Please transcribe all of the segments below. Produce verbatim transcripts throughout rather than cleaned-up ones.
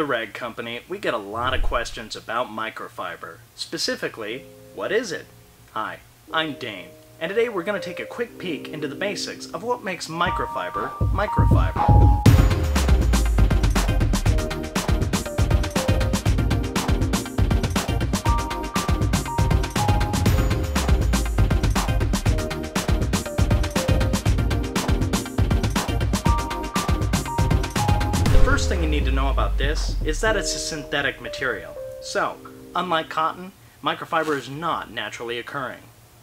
The Rag Company, we get a lot of questions about microfiber. Specifically, what is it? Hi, I'm Dane, and today we're going to take a quick peek into the basics of what makes microfiber microfiber. First thing you need to know about this is that it's a synthetic material. So, unlike cotton, microfiber is not naturally occurring.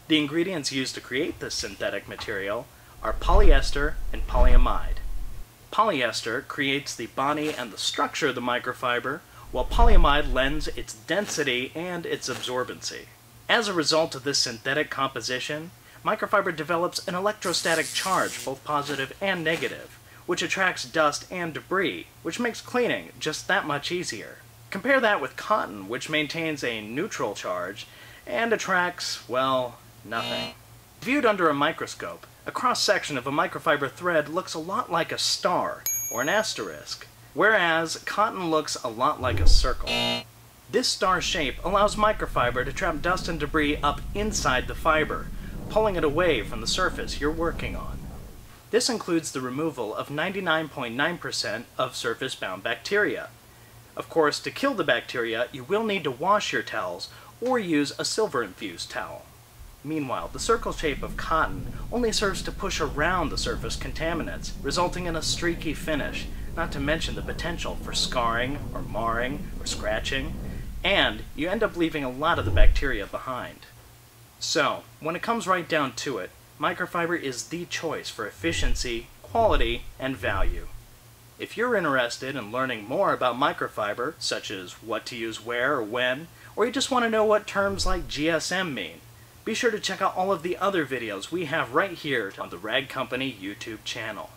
The ingredients used to create this synthetic material are polyester and polyamide. Polyester creates the body and the structure of the microfiber, while polyamide lends its density and its absorbency. As a result of this synthetic composition, microfiber develops an electrostatic charge, both positive and negative, which attracts dust and debris, which makes cleaning just that much easier. Compare that with cotton, which maintains a neutral charge and attracts, well, nothing. Viewed under a microscope, a cross-section of a microfiber thread looks a lot like a star or an asterisk, whereas cotton looks a lot like a circle. This star shape allows microfiber to trap dust and debris up inside the fiber, pulling it away from the surface you're working on. This includes the removal of ninety-nine point nine percent of surface-bound bacteria. Of course, to kill the bacteria, you will need to wash your towels or use a silver-infused towel. Meanwhile, the circle shape of cotton only serves to push around the surface contaminants, resulting in a streaky finish, not to mention the potential for scarring or marring or scratching, and you end up leaving a lot of the bacteria behind. So, when it comes right down to it, microfiber is the choice for efficiency, quality, and value. If you're interested in learning more about microfiber, such as what to use where or when, or you just want to know what terms like G S M mean, be sure to check out all of the other videos we have right here on the Rag Company YouTube channel.